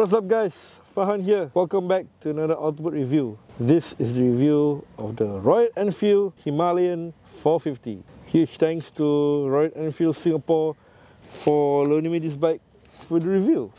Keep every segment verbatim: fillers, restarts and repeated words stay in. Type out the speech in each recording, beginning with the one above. What's up guys, Farhan here. Welcome back to another Output review. This is the review of the Royal Enfield Himalayan four fifty. Huge thanks to Royal Enfield Singapore for loaning me this bike for the review.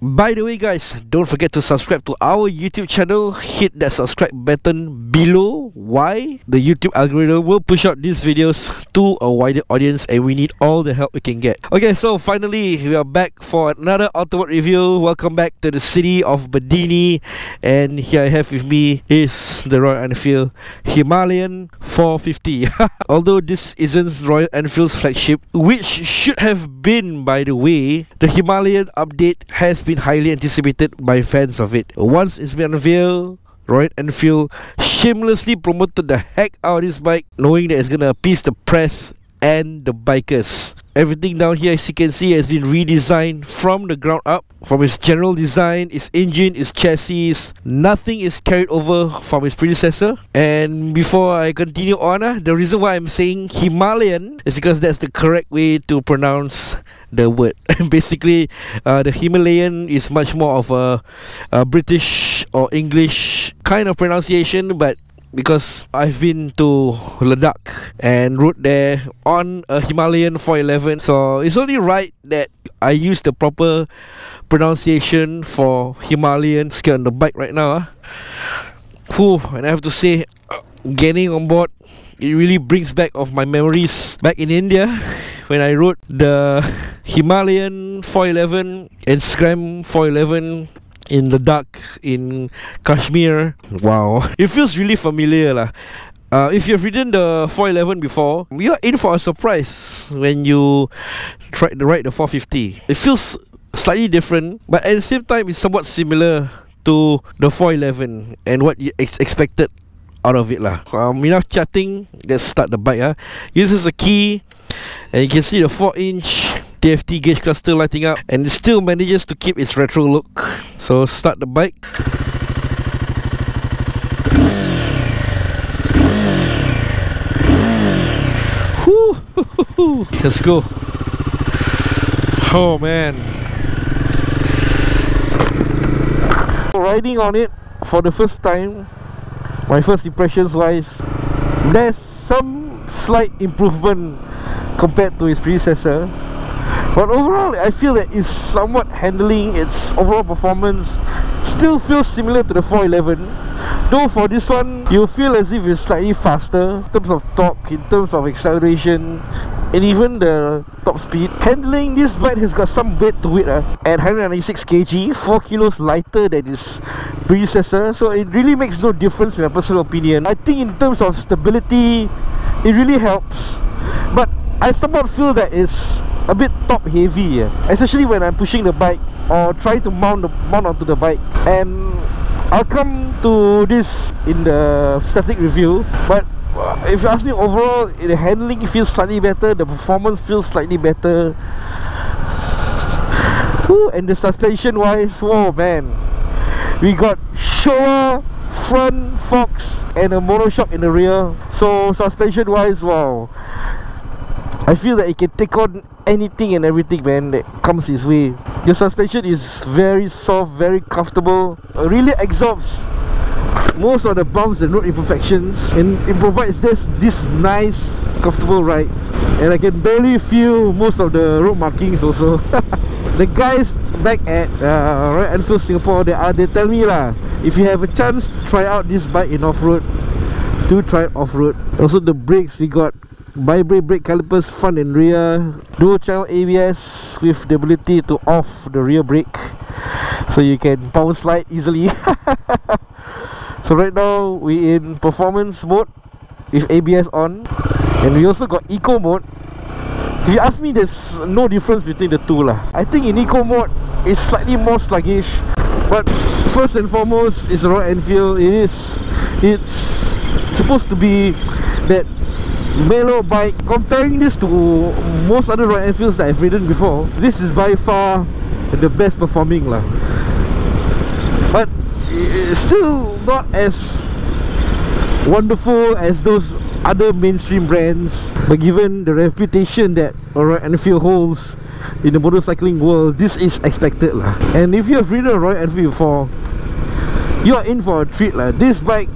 By the way guys, don't forget to subscribe to our YouTube channel. Hit that subscribe button below. Why? The YouTube algorithm will push out these videos to a wider audience, and we need all the help we can get. Okay, so finally we are back for another Outward review. Welcome back to the city of Badini. And here I have with me is the Royal Enfield Himalayan four fifty. Although this isn't Royal Enfield's flagship, which should have been, by the way. The Himalayan update has been been highly anticipated by fans of it. Once it's been unveiled, Royal Enfield shamelessly promoted the heck out of this bike, knowing that it's gonna appease the press and the bikers. Everything down here, as you can see, has been redesigned from the ground up. From its general design, its engine, its chassis, nothing is carried over from its predecessor. And before I continue on, uh, the reason why I'm saying Himalayan is because that's the correct way to pronounce the word. Basically, uh, the Himalayan is much more of a, a British or English kind of pronunciation, but because I've been to Ladakh and rode there on a Himalayan four eleven, so it's only right that I use the proper pronunciation for Himalayan. Scared on the bike right now, huh? Whew, and I have to say, getting on board, it really brings back of my memories back in India when I rode the Himalayan four eleven and Scram four eleven in Ladakh, in Kashmir. Wow, it feels really familiar lah. Uh, if you've ridden the four eleven before, you're in for a surprise when you try to ride the four fifty. It feels slightly different, but at the same time it's somewhat similar to the four eleven and what you ex expected out of it lah. Um, enough chatting, let's start the bike. Huh? Uses a key, and you can see the four inch T F T gauge cluster lighting up, and it still manages to keep its retro look. So start the bike. Woo. Let's go. Oh man, riding on it for the first time, my first impressions wise, there's some slight improvement compared to its predecessor. But overall, I feel that it's somewhat handling, its overall performance still feels similar to the four eleven. Though for this one, you feel as if it's slightly faster in terms of torque, in terms of acceleration, and even the top speed. Handling, this bike has got some weight to it uh, at one hundred ninety-six kilograms, four kilos lighter than its predecessor. So it really makes no difference in my personal opinion. I think in terms of stability, it really helps. But I somewhat feel that it's a bit top heavy, especially when I'm pushing the bike or trying to mount the mount onto the bike. And I'll come to this in the static review. But if you ask me overall, the handling feels slightly better, the performance feels slightly better. Ooh, and the suspension wise, whoa man, we got Showa front forks and a Motoshock in the rear. So suspension wise, wow, I feel that it can take on anything and everything, man, that comes his way. The suspension is very soft, very comfortable. It really absorbs most of the bumps and road imperfections, and it provides this, this nice, comfortable ride. And I can barely feel most of the road markings also. The guys back at uh, Royal Enfield Singapore, they, are, they tell me lah, if you have a chance to try out this bike in off-road, do try it off-road. Also the brakes, we got Bybre brake calipers front and rear, dual channel A B S with the ability to off the rear brake, so you can power slide easily. So right now we in performance mode with A B S on, and we also got eco mode. If you ask me, there's no difference between the two lah. I think in eco mode it's slightly more sluggish, but first and foremost it's Royal Enfield. It is, it's supposed to be that mellow bike. Comparing this to most other Royal Enfields that I've ridden before, this is by far the best performing lah. But it's still not as wonderful as those other mainstream brands, but given the reputation that Royal Enfield holds in the motorcycling world, this is expected lah. And if you have ridden a Royal Enfield before, you are in for a treat lah. This bike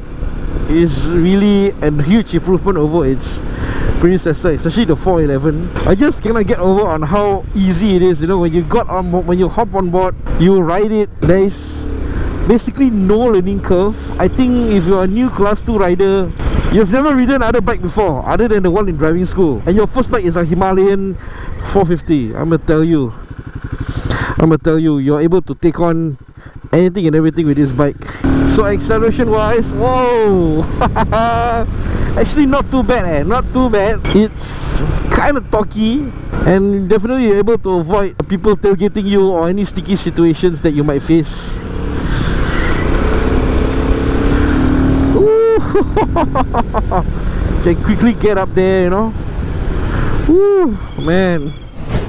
is really a huge improvement over its predecessor, especially the four eleven. I just cannot get over on how easy it is. You know, when you got on board, when you hop on board, you ride it, there is basically no learning curve. I think if you're a new class two rider, you've never ridden another bike before other than the one in driving school, and your first bike is a Himalayan four fifty, I'ma tell you, I'ma tell you, you're able to take on anything and everything with this bike. So acceleration wise, whoa, actually not too bad eh, not too bad. It's kind of torquey, and definitely you're able to avoid people tailgating you or any sticky situations that you might face. Can quickly get up there, you know. Woo, man.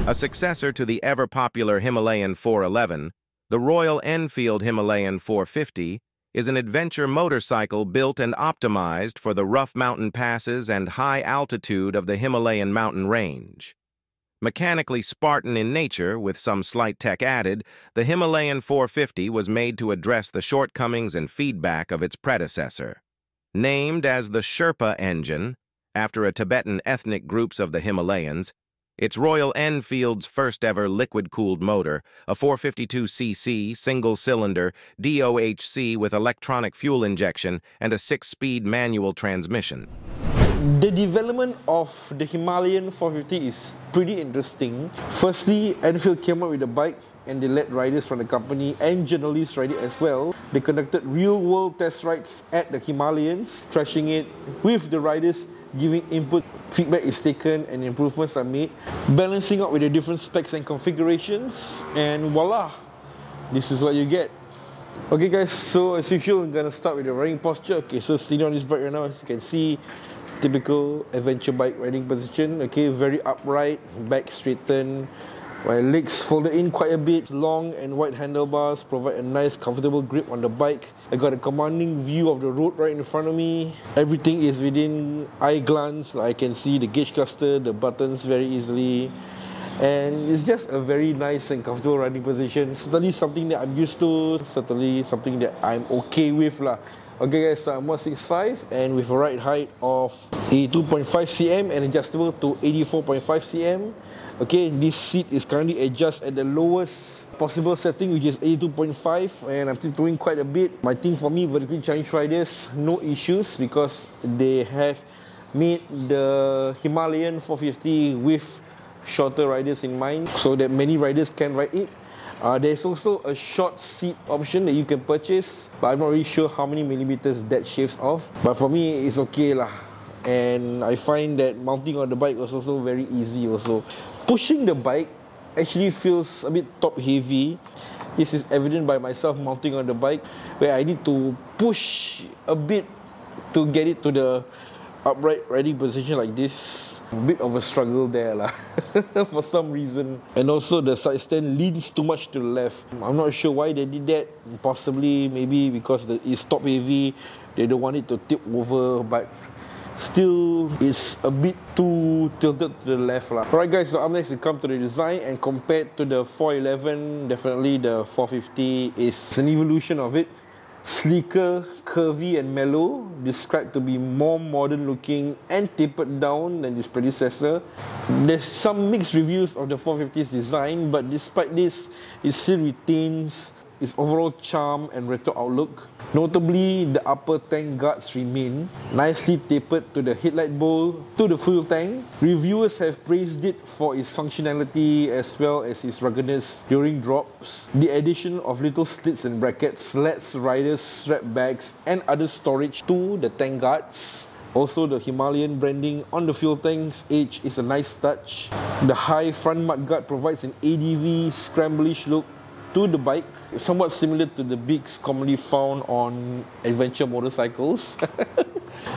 A successor to the ever-popular Himalayan four eleven, the Royal Enfield Himalayan four fifty is an adventure motorcycle built and optimized for the rough mountain passes and high altitude of the Himalayan mountain range. Mechanically Spartan in nature, with some slight tech added, the Himalayan four fifty was made to address the shortcomings and feedback of its predecessor. Named as the Sherpa engine, after a Tibetan ethnic groups of the Himalayans, it's Royal Enfield's first-ever liquid-cooled motor, a four fifty-two c c single-cylinder D O H C with electronic fuel injection and a six-speed manual transmission. The development of the Himalayan four fifty is pretty interesting. Firstly, Enfield came up with a bike, and they let riders from the company and journalists ride it as well. They conducted real-world test rides at the Himalayans, trashing it with the riders, giving input. Feedback is taken and improvements are made, balancing out with the different specs and configurations, and voila, this is what you get. Okay guys, so as usual, I'm gonna start with the riding posture. Okay, so sitting on this bike right now, as you can see, typical adventure bike riding position. Okay, very upright, back straightened, my legs folded in quite a bit. Long and wide handlebars provide a nice comfortable grip on the bike. I got a commanding view of the road right in front of me. Everything is within eye glance. I can see the gauge cluster, the buttons very easily. And it's just a very nice and comfortable riding position. Certainly something that I'm used to. Certainly something that I'm okay with lah. Okay guys, so I'm one sixty-five and with a ride height of eighty-two point five centimeters and adjustable to eighty-four point five centimeters. Okay, this seat is currently adjusted at the lowest possible setting, which is eighty-two point five, and I'm still doing quite a bit. My thing for me, vertically challenged riders, no issues because they have made the Himalayan four fifty with shorter riders in mind so that many riders can ride it. Uh, there's also a short seat option that you can purchase, but I'm not really sure how many millimeters that shaves off. But for me, it's okay lah. And I find that mounting on the bike was also very easy also. Pushing the bike actually feels a bit top heavy. This is evident by myself mounting on the bike, where I need to push a bit to get it to the upright riding position like this. A bit of a struggle there lah, for some reason. And also the side stand leans too much to the left. I'm not sure why they did that. Possibly maybe because it's top heavy, they don't want it to tip over, but still it's a bit too tilted to the left lah. Alright guys, so up next we come to the design, and compared to the four eleven, definitely the four fifty is an evolution of it. Sleeker, curvy and mellow, described to be more modern looking and tapered down than its predecessor. There's some mixed reviews of the four fifty's design, but despite this, it still retains its overall charm and retro outlook. Notably, the upper tank guards remain, nicely tapered to the headlight bowl to the fuel tank. Reviewers have praised it for its functionality as well as its ruggedness during drops. The addition of little slits and brackets lets riders strap bags and other storage to the tank guards. Also, the Himalayan branding on the fuel tank's edge is a nice touch. The high front mudguard provides an A D V, scramblish look to the bike, somewhat similar to the bigs commonly found on adventure motorcycles.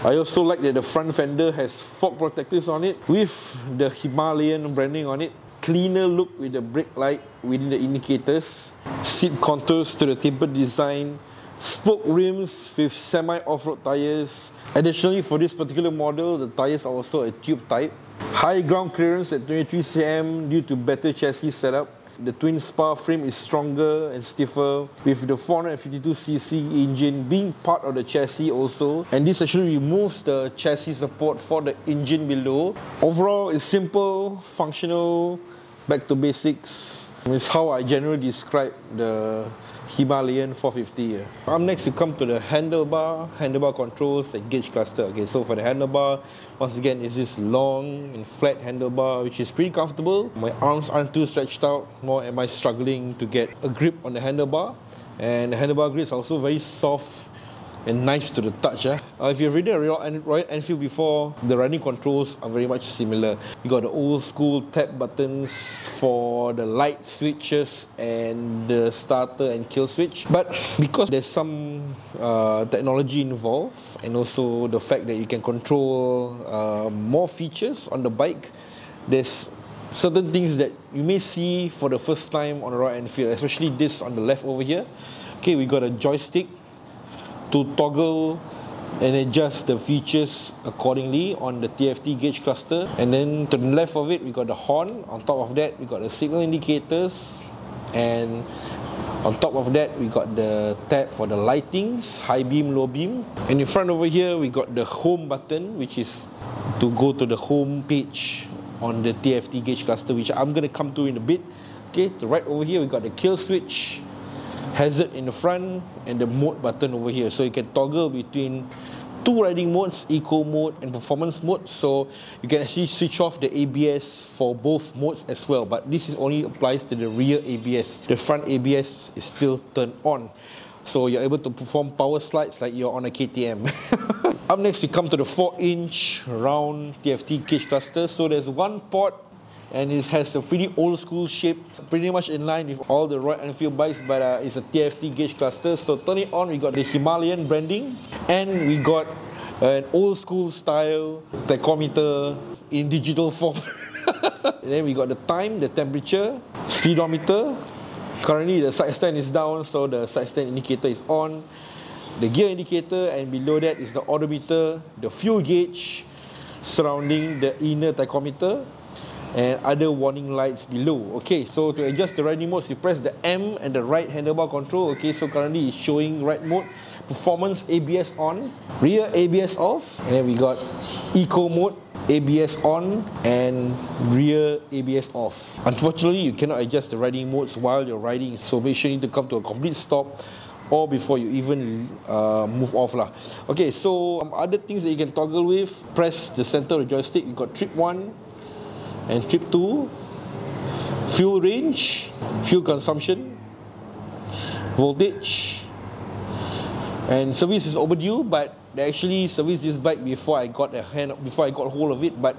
I also like that the front fender has fork protectors on it with the Himalayan branding on it. Cleaner look with the brake light within the indicators. Seat contours to the tapered design spoke rims with semi-off-road tires. Additionally, for this particular model, the tires are also a tube type. High ground clearance at twenty-three centimeters due to better chassis setup. The twin spar frame is stronger and stiffer, with the four fifty-two c c engine being part of the chassis also, and this actually removes the chassis support for the engine below. Overall, it's simple, functional, back to basics. It's how I generally describe the Himalayan four fifty. I'm next to come to the handlebar, handlebar controls and gauge cluster. Okay, so for the handlebar, once again, it's this long and flat handlebar, which is pretty comfortable. My arms aren't too stretched out, nor am I struggling to get a grip on the handlebar. And the handlebar grips are also very soft and nice to the touch. Eh? Uh, if you've ridden a Royal Enfield before, the riding controls are very much similar. You got the old school tap buttons for the light switches and the starter and kill switch. But because there's some uh, technology involved, and also the fact that you can control uh, more features on the bike, there's certain things that you may see for the first time on a Royal Enfield, especially this on the left over here. Okay, we got a joystick to toggle and adjust the features accordingly on the T F T gauge cluster. And then to the left of it, we got the horn. On top of that, we got the signal indicators. And on top of that, we got the tab for the lightings, high beam, low beam. And in front over here, we got the home button, which is to go to the home page on the T F T gauge cluster, which I'm gonna come to in a bit. Okay, to right over here, we got the kill switch, hazard in the front, and the mode button over here. So you can toggle between two riding modes, eco mode and performance mode. So you can actually switch off the A B S for both modes as well. But this is only applies to the rear A B S. The front A B S is still turned on. So you're able to perform power slides like you're on a K T M. Up next, you come to the four inch round T F T gauge cluster. So there's one port, and it has a pretty old school shape, pretty much in line with all the Royal Enfield bikes, but uh, it's a T F T gauge cluster. So turn it on, we got the Himalayan branding, and we got an old school style tachometer in digital form. And then we got the time, the temperature, speedometer. Currently the side stand is down, so the side stand indicator is on. The gear indicator, and below that is the odometer, the fuel gauge surrounding the inner tachometer, and other warning lights below. Okay, so to adjust the riding modes, you press the M and the right handlebar control. Okay, so currently it's showing right mode, performance A B S on, rear A B S off, and then we got eco mode, A B S on, and rear A B S off. Unfortunately, you cannot adjust the riding modes while you're riding, so make sure you need to come to a complete stop or before you even uh, move off lah. Okay, so um, other things that you can toggle with, press the center of the joystick, you got trip one, and trip two, fuel range, fuel consumption, voltage, and service is overdue. But they actually serviced this bike before I got a hand, before I got hold of it. But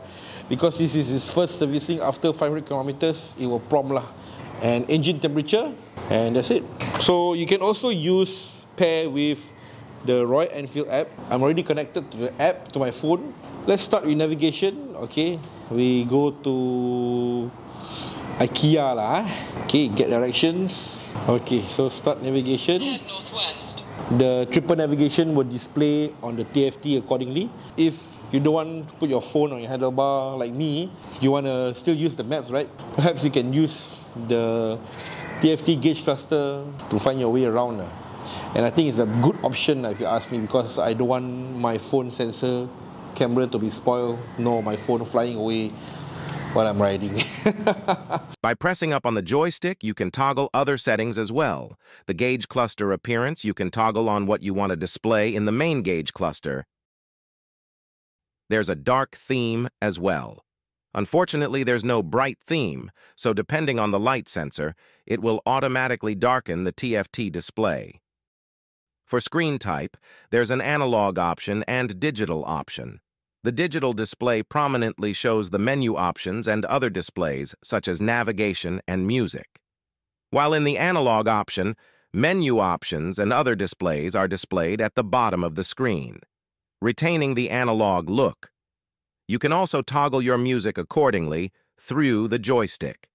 because this is his first servicing after five hundred kilometers, it will prompt lah. And engine temperature, and that's it. So you can also use pair with the Royal Enfield app. I'm already connected to the app to my phone. Let's start with navigation. Okay, we go to IKEA lah. Okay, get directions. Okay, so start navigation. Head northwest. The triple navigation will display on the T F T accordingly. If you don't want to put your phone on your handlebar like me, you want to still use the maps, right? Perhaps you can use the T F T gauge cluster to find your way around lah. And I think it's a good option if you ask me, because I don't want my phone sensor camera to be spoiled, nor my phone flying away while I'm riding. By pressing up on the joystick, you can toggle other settings as well. The gauge cluster appearance, you can toggle on what you want to display in the main gauge cluster. There's a dark theme as well. Unfortunately, there's no bright theme, so depending on the light sensor, it will automatically darken the T F T display. For screen type, there's an analog option and digital option. The digital display prominently shows the menu options and other displays, such as navigation and music. While in the analog option, menu options and other displays are displayed at the bottom of the screen, retaining the analog look. You can also toggle your music accordingly through the joystick.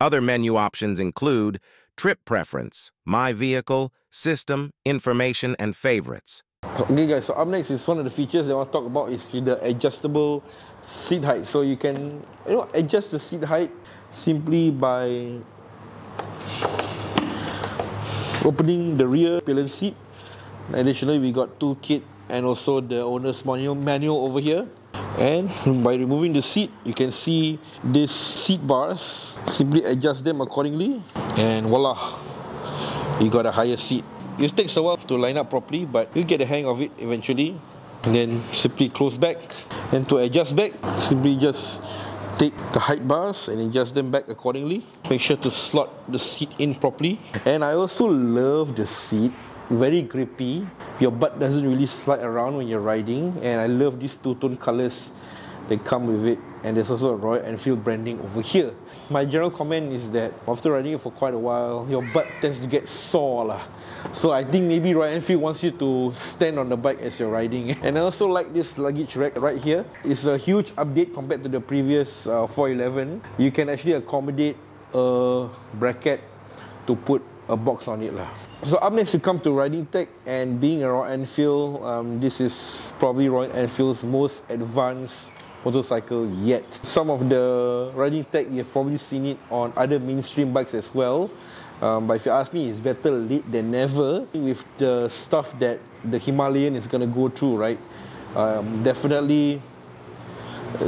Other menu options include trip preference, my vehicle, system, information, and favorites. Okay guys, so up next is one of the features that I want to talk about is the adjustable seat height. So you can you know adjust the seat height simply by opening the rear pillion seat. Additionally, we got two kit and also the owner's manual, manual over here. And by removing the seat, you can see these seat bars. Simply adjust them accordingly, and voila, you got a higher seat. It takes a while to line up properly, but you get the hang of it eventually. And then simply close back, and to adjust back, simply just take the height bars and adjust them back accordingly. Make sure to slot the seat in properly. And I also love the seat. Very grippy, your butt doesn't really slide around when you're riding, and I love these two-tone colors that come with it. And there's also a Royal Enfield branding over here. My general comment is that after riding it for quite a while, your butt tends to get sore lah. So I think maybe Royal Enfield wants you to stand on the bike as you're riding. And I also like this luggage rack right here. It's a huge update compared to the previous uh, four eleven. You can actually accommodate a bracket to put a box on it lah. So up next we come to riding tech, and being a Royal Enfield, um, this is probably Royal Enfield's most advanced motorcycle yet. Some of the riding tech, you've probably seen it on other mainstream bikes as well, um, but if you ask me, it's better late than never. With the stuff that the Himalayan is going to go through, right, um, definitely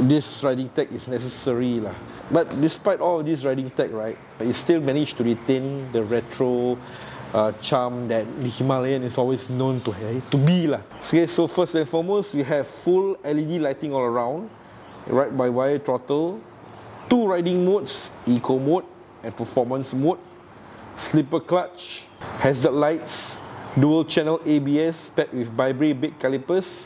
this riding tech is necessary lah. But despite all of this riding tech, right, it still managed to retain the retro Uh, charm that the Himalayan is always known to, eh, to be lah. Okay, so first and foremost, we have full L E D lighting all around, right by wire throttle, two riding modes, eco mode and performance mode, slipper clutch, hazard lights, dual channel A B S paired with Bybre big calipers,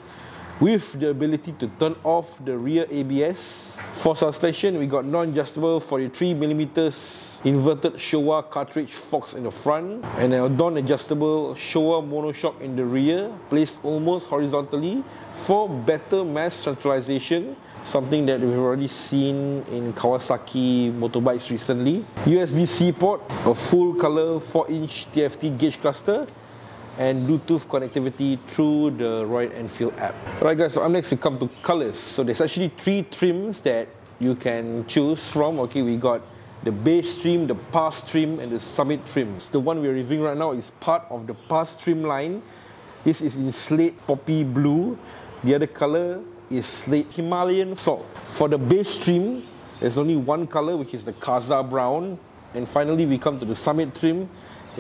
with the ability to turn off the rear A B S. For suspension, we got non-adjustable forty-three millimeter inverted Showa cartridge forks in the front, and a non-adjustable Showa Motoshock in the rear, placed almost horizontally for better mass centralization, something that we've already seen in Kawasaki motorbikes recently. U S B C port, a full-color four inch T F T gauge cluster, and Bluetooth connectivity through the Royal Enfield app. Alright guys, so up next we come to colours. So there's actually three trims that you can choose from. Okay, we got the base trim, the pass trim, and the summit trims. The one we're reviewing right now is part of the pass trim line. This is in slate poppy blue. The other colour is slate Himalayan salt. For the base trim, there's only one colour, which is the Kaza brown. And finally we come to the summit trim,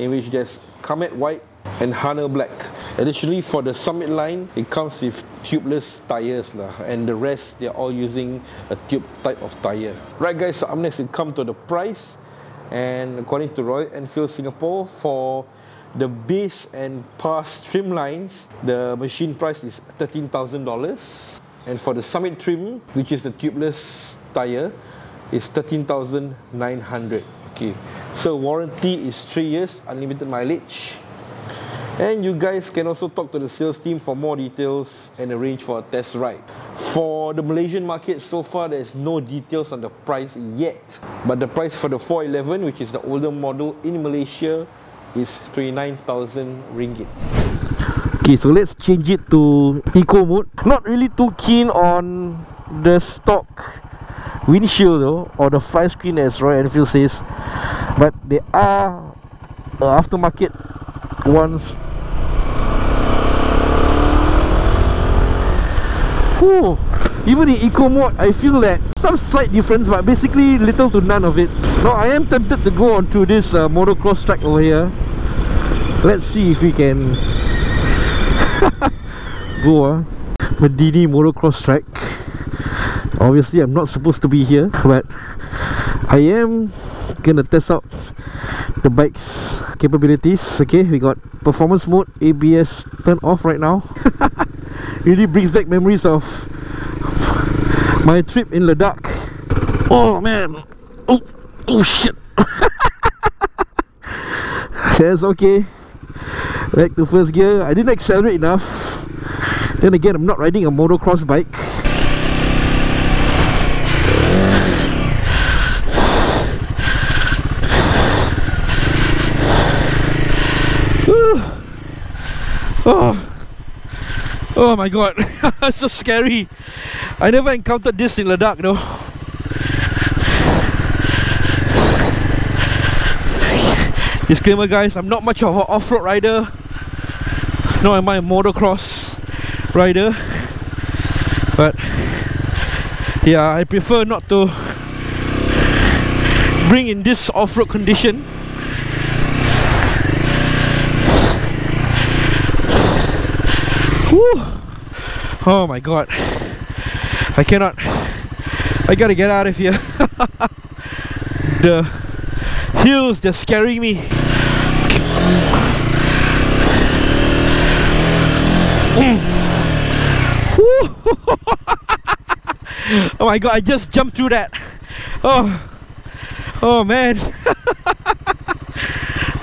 in which there's Comet white and Hana black. Additionally, for the summit line, it comes with tubeless tires lah, and the rest they're all using a tube type of tire. Right guys, so up next it comes to the price, and according to Royal Enfield Singapore, for the base and pass trim lines, the machine price is thirteen thousand dollars, and for the summit trim, which is the tubeless tire, is thirteen thousand nine hundred dollars. Okay, so warranty is three years, unlimited mileage. And you guys can also talk to the sales team for more details and arrange for a test ride. For the Malaysian market, so far there's no details on the price yet, but the price for the four eleven, which is the older model in Malaysia, is twenty-nine thousand ringgit. Okay, so let's change it to eco mode. Not really too keen on the stock windshield though, or the fly screen as Royal Enfield says, but they are uh, aftermarket ones. Ooh, even in eco mode, I feel that some slight difference, but basically little to none of it. Now I am tempted to go on to this uh, motocross track over here. Let's see if we can go uh. Medini Motocross track. Obviously I'm not supposed to be here, but I am gonna test out the bike's capabilities. Okay, we got performance mode, A B S turn off right now. Really brings back memories of my trip in Ladakh. Oh man, oh, oh shit. That's okay. Back to first gear. I didn't accelerate enough. Then again, I'm not riding a motocross bike. Oh, oh my god. It's so scary. I never encountered this in Ladakh, no. Disclaimer guys, I'm not much of an off-road rider, nor am I a motocross rider, but yeah, I prefer not to bring in this off-road condition. Woo. Oh my god, I cannot, I gotta get out of here. The hills, they're scaring me. Oh my god, I just jumped through that. Oh, oh man.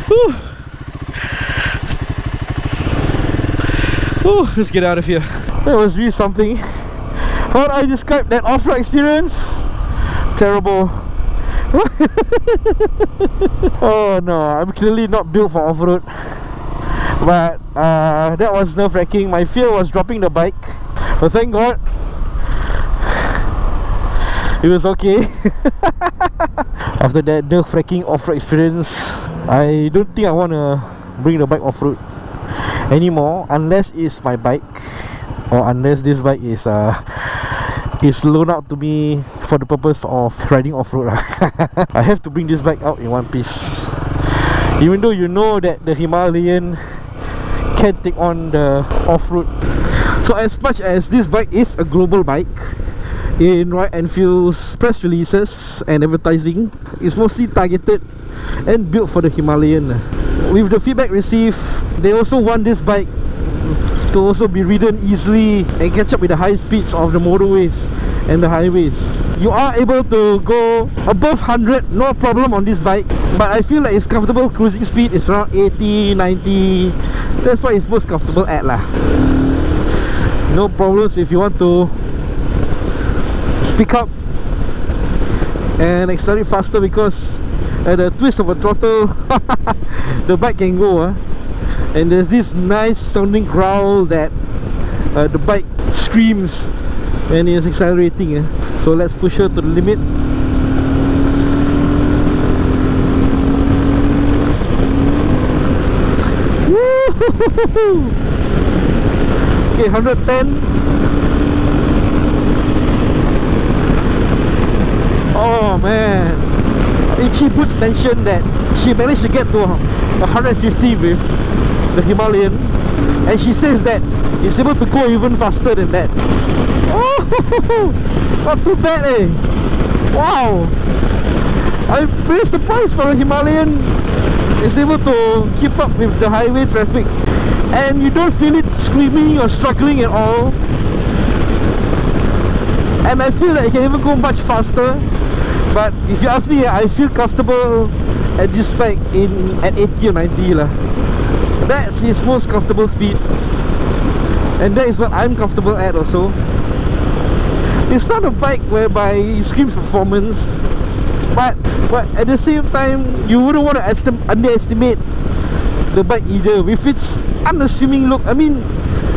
Whew. Whew, let's get out of here. That was really something. How would I describe that off-road experience? Terrible. Oh no, I'm clearly not built for off-road. But uh, that was nerve-wracking. My fear was dropping the bike, but thank god it was okay. After that nerve-wracking off-road experience, I don't think I want to bring the bike off-road anymore, unless it's my bike, or unless this bike is uh, is loaned out to me for the purpose of riding off-road. I have to bring this bike out in one piece, even though you know that the Himalayan can take on the off-road. So as much as this bike is a global bike, in Royal Enfield's press releases and advertising, it's mostly targeted and built for the Himalayan. With the feedback received, they also want this bike to also be ridden easily and catch up with the high speeds of the motorways and the highways. You are able to go above one hundred, no problem on this bike, but I feel like it's comfortable cruising speed is around eighty, ninety. That's what it's most comfortable at lah. No problems if you want to pick up and accelerate faster, because at a twist of a throttle the bike can go, huh? And there's this nice sounding growl that uh, the bike screams when it's accelerating, eh? So let's push her to the limit. Woo-hoo-hoo-hoo-hoo. Okay, one ten. Oh man, Itchy Boots mentioned that she managed to get to one fifty with the Himalayan, and she says that it's able to go even faster than that. Oh, not too bad, eh? Wow, I'm very surprised for a Himalayan is able to keep up with the highway traffic, and you don't feel it screaming or struggling at all. And I feel that it can even go much faster. But if you ask me, I feel comfortable at this bike in at eighty or ninety lah. That's its most comfortable speed, and that is what I'm comfortable at also. It's not a bike whereby it screams performance, but, but at the same time, you wouldn't want to underestimate the bike either with its unassuming look. I mean,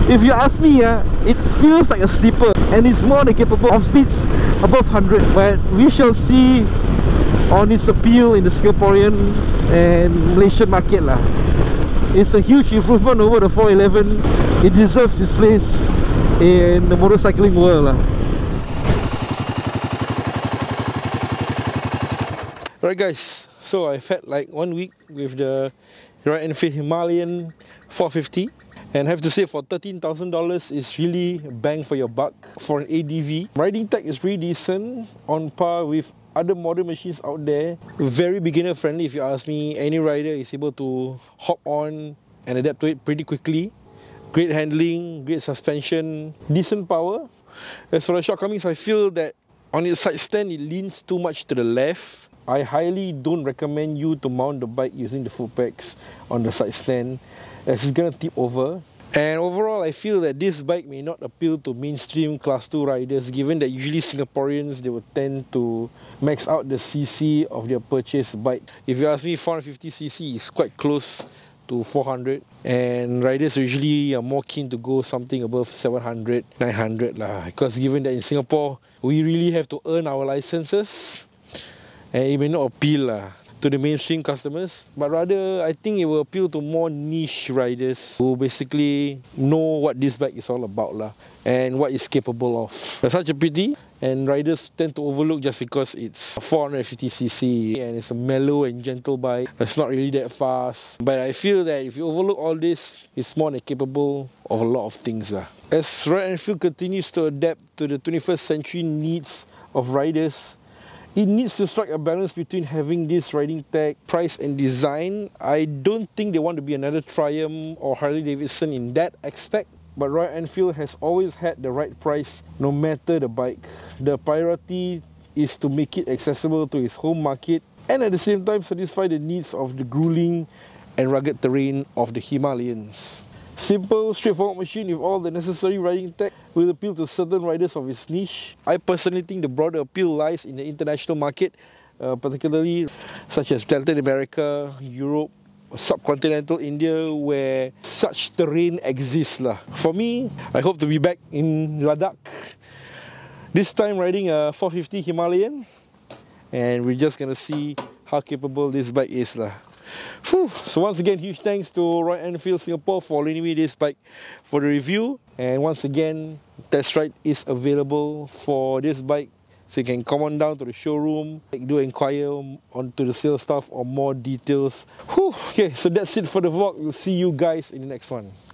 if you ask me, uh, it feels like a sleeper, and it's more than capable of speeds above one hundred. But we shall see on its appeal in the Singaporean and Malaysian market lah. It's a huge improvement over the four eleven. It deserves its place in the motorcycling world lah. Alright guys, so I've had like one week with the Royal Enfield Himalayan four fifty, and I have to say for thirteen thousand dollars is really bang for your buck for an A D V. Riding tech is really decent, on par with other modern machines out there. Very beginner friendly if you ask me. Any rider is able to hop on and adapt to it pretty quickly. Great handling, great suspension, decent power. As for the shortcomings, I feel that on its side stand it leans too much to the left. I highly don't recommend you to mount the bike using the foot pegs on the side stand, as it's gonna tip over. And overall, I feel that this bike may not appeal to mainstream class two riders, given that usually Singaporeans, they would tend to max out the C C of their purchased bike. If you ask me, four fifty C C is quite close to four hundred, and riders usually are more keen to go something above seven hundred, nine hundred lah. Because given that in Singapore, we really have to earn our licenses, and it may not appeal lah to the mainstream customers, but rather I think it will appeal to more niche riders who basically know what this bike is all about lah, and what it's capable of. It's such a pity, and riders tend to overlook just because it's four hundred fifty c c and it's a mellow and gentle bike. It's not really that fast, but I feel that if you overlook all this, it's more than capable of a lot of things lah. As Royal Enfield continues to adapt to the twenty-first century needs of riders, it needs to strike a balance between having this riding tech, price and design. I don't think they want to be another Triumph or Harley Davidson in that aspect, but Royal Enfield has always had the right price no matter the bike. The priority is to make it accessible to its home market and at the same time satisfy the needs of the grueling and rugged terrain of the Himalayans. Simple, straightforward machine with all the necessary riding tech will appeal to certain riders of its niche. I personally think the broader appeal lies in the international market, uh, particularly such as Delta America, Europe, subcontinental India, where such terrain exists lah. For me, I hope to be back in Ladakh, this time riding a four fifty Himalayan, and we're just gonna see how capable this bike is lah. Whew. So once again, huge thanks to Royal Enfield Singapore for lending me this bike for the review, and once again, test ride is available for this bike, so you can come on down to the showroom, do inquire onto the sales staff or more details. Whew. Okay, so that's it for the vlog. We'll see you guys in the next one.